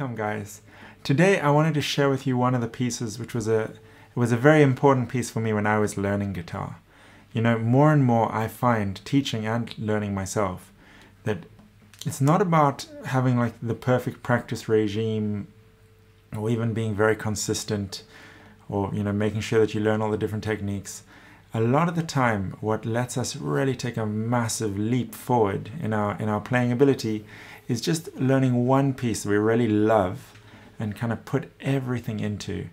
welcome guys. Today I wanted to share with you one of the pieces which was a very important piece for me when I was learning guitar. You know, more and more I find, teaching and learning myself, that it's not about having like the perfect practice regime or even being very consistent or, you know, making sure that you learn all the different techniques. A lot of the time what lets us really take a massive leap forward in our playing ability is just learning one piece that we really love and kind of put everything into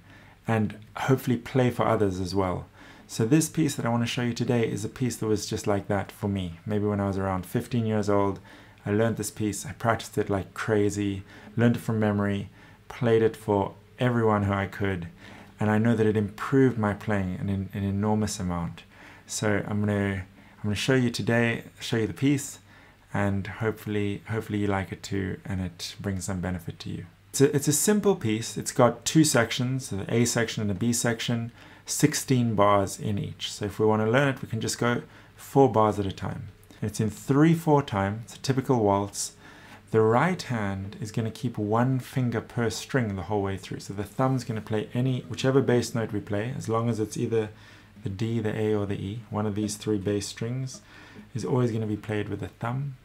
and hopefully play for others as well. So this piece that I want to show you today is a piece that was just like that for me. Maybe when I was around 15 years old, I learned this piece, I practiced it like crazy, learned it from memory, played it for everyone who I could, and I know that it improved my playing an enormous amount. So I'm gonna show you today, show you the piece, and hopefully you like it too, and it brings some benefit to you. It's a simple piece. It's got two sections, the A section and the B section, 16 bars in each. So if we want to learn it, we can just go 4 bars at a time. It's in 3/4 time. It's a typical waltz. The right hand is going to keep one finger per string the whole way through. So the thumb's going to play whichever bass note we play, as long as it's either the D, the A, or the E. One of these 3 bass strings is always going to be played with the thumb.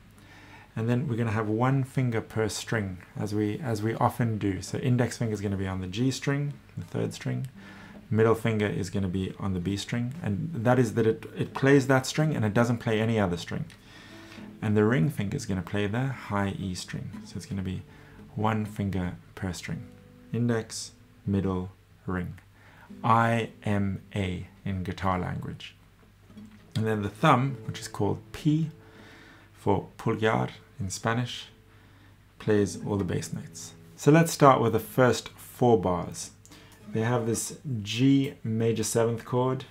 And then we're going to have one finger per string, as we often do. So index finger is going to be on the G string, the 3rd string. Middle finger is going to be on the B string. And that is that it plays that string and it doesn't play any other string. And the ring finger is going to play the high E string. So it's going to be one finger per string. Index, middle, ring. IMA in guitar language. And then the thumb, which is called P for pulgar in Spanish, plays all the bass notes. So let's start with the first 4 bars. They have this G major 7th chord,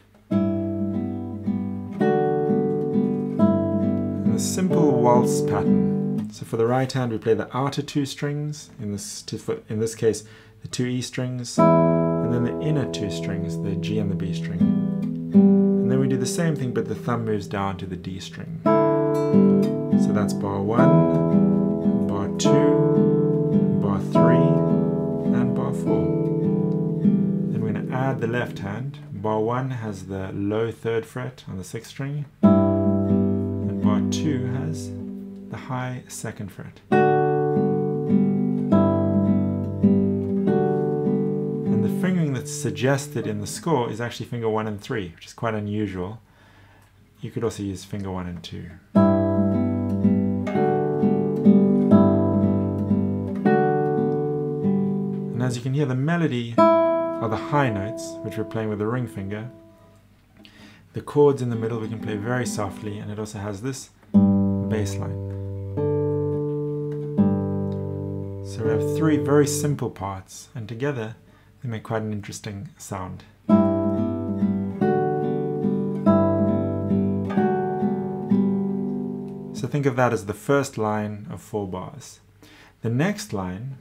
simple waltz pattern. So for the right hand we play the outer 2 strings, in this case the 2 E strings, and then the inner 2 strings, the G and the B string. And then we do the same thing, but the thumb moves down to the D string. So that's bar 1, bar 2, bar 3, and bar 4. Then we're going to add the left hand. Bar 1 has the low 3rd fret on the 6th string. Bar 2 has the high 2nd fret. And the fingering that's suggested in the score is actually finger 1 and 3, which is quite unusual. You could also use finger 1 and 2. And as you can hear, the melody are the high notes, which we're playing with the ring finger. The chords in the middle we can play very softly, and it also has this bass line. So we have 3 very simple parts, and together they make quite an interesting sound. So think of that as the first line of 4 bars. The next line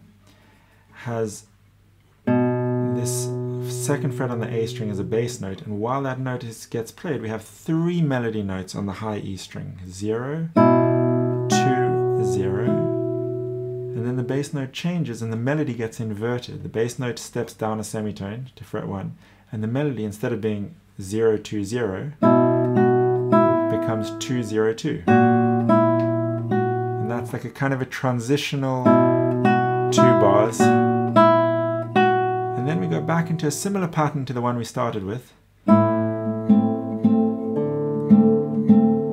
has this 2nd fret on the A string as a bass note, and while that note gets played, we have 3 melody notes on the high E string. 0, 2, 0. And then the bass note changes and the melody gets inverted. The bass note steps down a semitone to fret 1, and the melody, instead of being 0, 2, 0, becomes 2, 0, 2. And that's like a kind of a transitional 2 bars. And then we go back into a similar pattern to the one we started with,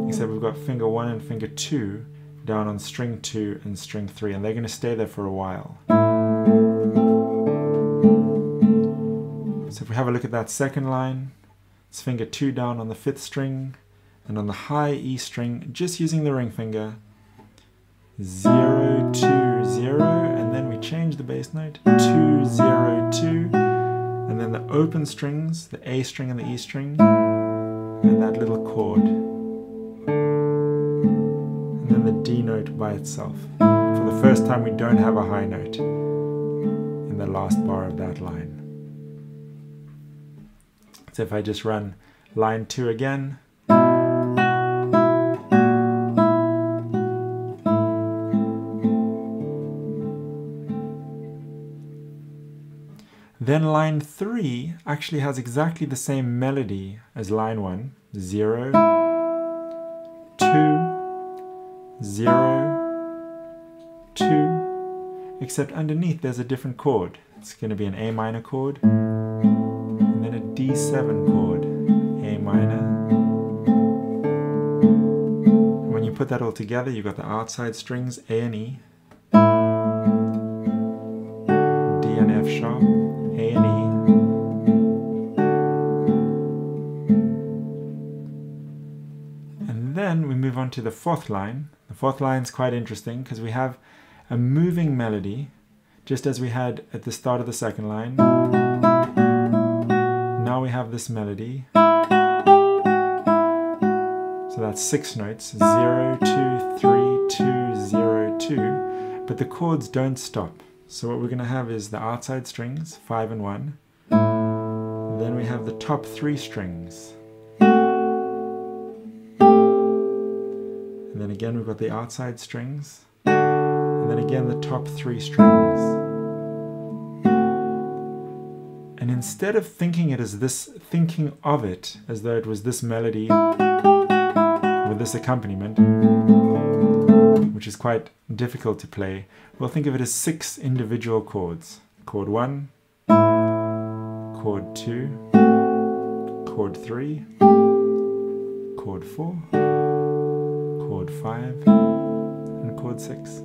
except we've got finger 1 and finger 2 down on string 2 and string 3, and they're going to stay there for a while. So if we have a look at that second line, it's finger 2 down on the 5th string, and on the high E string, just using the ring finger, 0, 2, 0, and then we change the bass note, 2, 0, 2, and then the open strings, the A string and the E string, and that little chord, and then the D note by itself. For the first time we don't have a high note in the last bar of that line. So if I just run line 2 again, Then line 3 actually has exactly the same melody as line 1. 0, 2, 0, 2, except underneath there's a different chord. It's going to be an A minor chord, and then a D7 chord, A minor. And when you put that all together, you've got the outside strings, A and E, D and F sharp, A and E. And then we move on to the fourth line. The fourth line's quite interesting because we have a moving melody, just as we had at the start of the second line. Now we have this melody. So that's 6 notes, 0, 2, 3, 2, 0, 2. But the chords don't stop. So what we're going to have is the outside strings, 5 and 1. Then we have the top 3 strings. And then again we've got the outside strings. And then again the top 3 strings. And instead of thinking it as this, thinking of it as though it was this melody with this accompaniment, which is quite difficult to play, we'll think of it as 6 individual chords. Chord 1, chord 2, chord 3, chord 4, chord 5, and chord 6.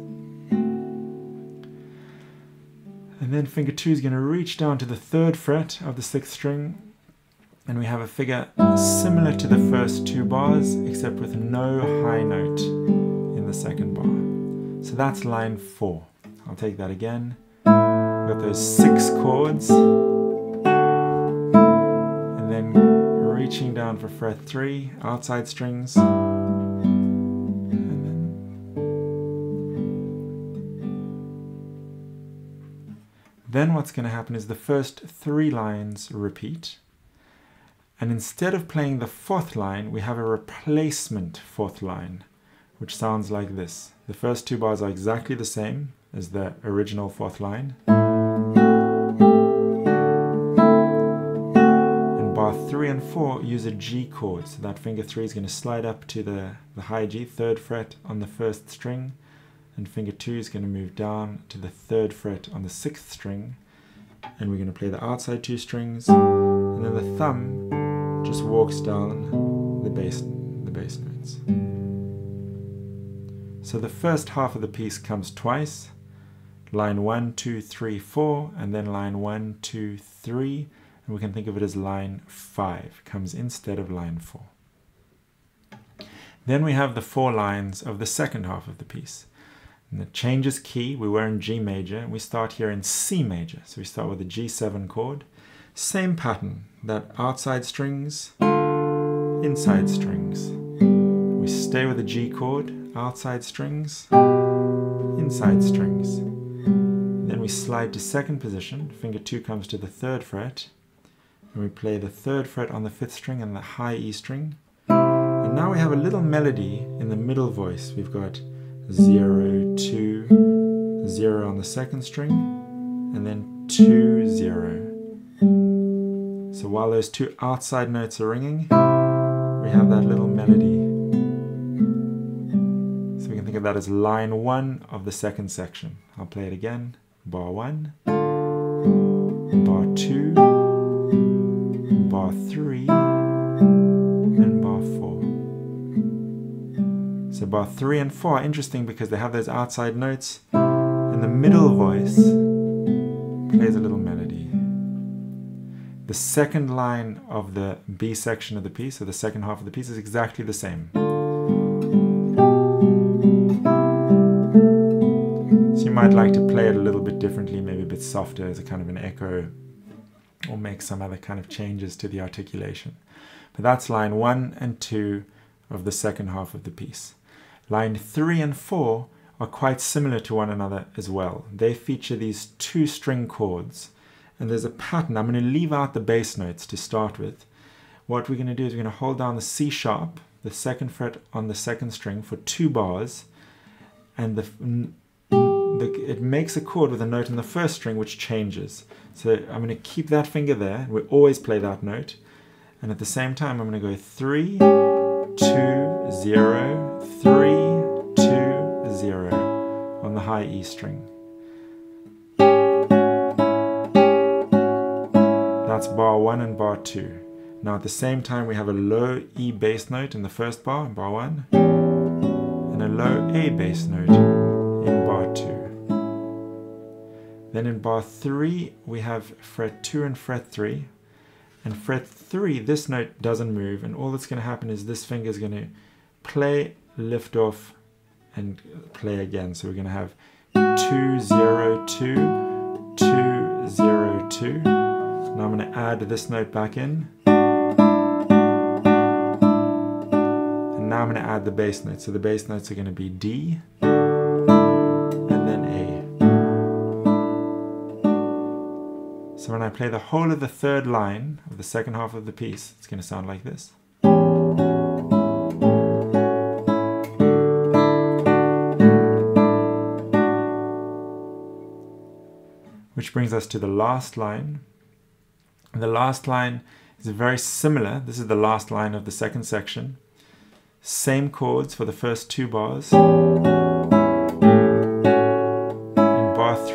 And then finger 2 is going to reach down to the 3rd fret of the 6th string, and we have a figure similar to the first 2 bars, except with no high note in the 2nd bar. So that's line 4. I'll take that again. We've got those 6 chords, and then reaching down for fret 3, outside strings. Then what's going to happen is the first 3 lines repeat, and instead of playing the 4th line, we have a replacement 4th line, which sounds like this. The first 2 bars are exactly the same as the original 4th line, and bar 3 and 4 use a G chord, so that finger 3 is going to slide up to the high G, 3rd fret on the 1st string, and finger 2 is going to move down to the 3rd fret on the 6th string, and we're going to play the outside 2 strings, and then the thumb just walks down the bass notes. So the first half of the piece comes twice, line 1, 2, 3, 4, and then line 1, 2, 3, and we can think of it as line 5, comes instead of line 4. Then we have the 4 lines of the second half of the piece. And it changes key. We were in G major. We start here in C major. So we start with the G7 chord. Same pattern, that outside strings, inside strings. We stay with the G chord, outside strings, inside strings. Then we slide to 2nd position. Finger 2 comes to the 3rd fret. And we play the 3rd fret on the 5th string and the high E string. And now we have a little melody in the middle voice. We've got 0, 2, 0 on the 2nd string, and then 2, 0. So while those 2 outside notes are ringing, we have that little melody. So we can think of that as line 1 of the 2nd section. I'll play it again. Bar 1, bar 2, bar 3, and bar 4. So bar 3 and 4 are interesting because they have those outside notes, and the middle voice plays a little melody. The second line of the B section of the piece, or the second half of the piece, is exactly the same. So you might like to play it a little bit differently, maybe a bit softer as a kind of an echo, or make some other kind of changes to the articulation. But that's line 1 and 2 of the second half of the piece. Line 3 and 4 are quite similar to one another as well. They feature these 2 string chords, and there's a pattern. I'm going to leave out the bass notes to start with. What we're going to do is we're going to hold down the C sharp, the 2nd fret on the 2nd string, for 2 bars, and the it makes a chord with a note in the first string which changes. So I'm going to keep that finger there. We always play that note. And at the same time, I'm going to go 3, 2, 0, 3, 2, 0 on the high E string. That's bar 1 and bar 2. Now at the same time, we have a low E bass note in the first bar, bar 1, and a low A bass note in bar 2. Then in bar 3 we have fret 2 and fret 3. And fret 3, this note doesn't move, and all that's going to happen is this finger is going to play, lift off, and play again. So we're going to have 2, 0, 2, 2, 0, 2. Now I'm going to add this note back in. And now I'm going to add the bass note. So the bass notes are going to be D, so when I play the whole of the third line of the second half of the piece, it's going to sound like this. Which brings us to the last line. The last line is very similar. This is the last line of the second section. Same chords for the first two bars.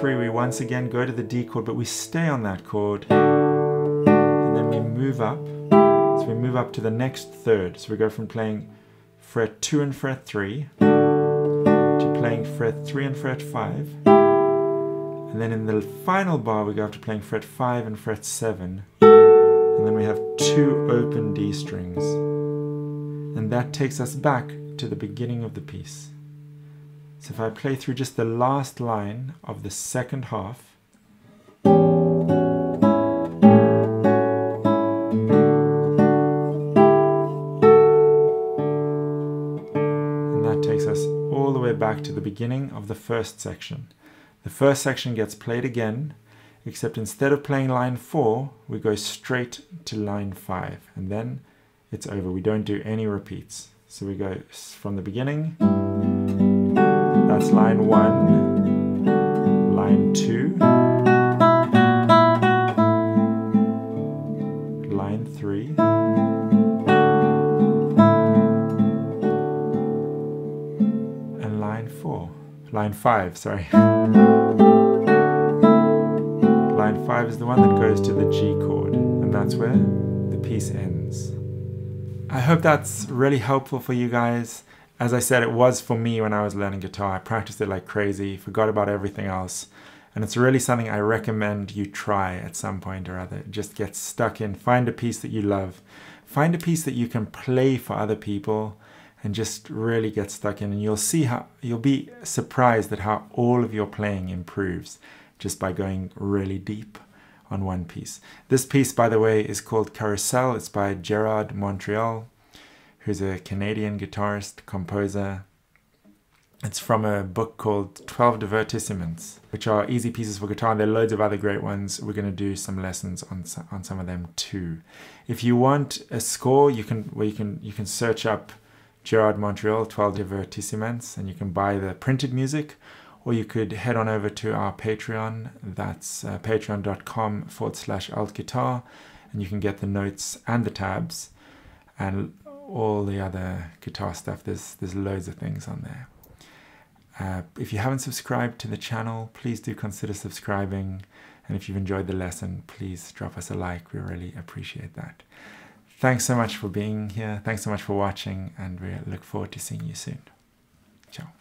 We once again go to the D chord, but we stay on that chord and then we move up. So we move up to the next third. So we go from playing fret 2 and fret 3 to playing fret 3 and fret 5. And then in the final bar we go up to playing fret 5 and fret 7. And then we have two open D strings. And that takes us back to the beginning of the piece. So if I play through just the last line of the second half, and that takes us all the way back to the beginning of the first section. The first section gets played again, except instead of playing line 4, we go straight to line 5, and then it's over. We don't do any repeats. So we go from the beginning. That's line 1, line 2, line 3, and line 4, line 5, sorry. Line 5 is the one that goes to the G chord, and that's where the piece ends. I hope that's really helpful for you guys. As I said, it was for me when I was learning guitar. I practiced it like crazy, forgot about everything else. And it's really something I recommend you try at some point or other. Just get stuck in, find a piece that you love. Find a piece that you can play for other people and just really get stuck in. And you'll see how, you'll be surprised at how all of your playing improves just by going really deep on one piece. This piece, by the way, is called Carousel. It's by Gerard Montreal, who's a Canadian guitarist, composer. It's from a book called 12 Divertissements, which are easy pieces for guitar. And there are loads of other great ones. We're going to do some lessons on some of them too. If you want a score, you can search up Gerard Montreal, 12 Divertissements, and you can buy the printed music, or you could head on over to our Patreon. That's patreon.com/altguitar, and you can get the notes and the tabs and all the other guitar stuff. There's loads of things on there. If you haven't subscribed to the channel, please do consider subscribing. And if you've enjoyed the lesson, please drop us a like. We really appreciate that. Thanks so much for being here. Thanks so much for watching, and we look forward to seeing you soon. Ciao.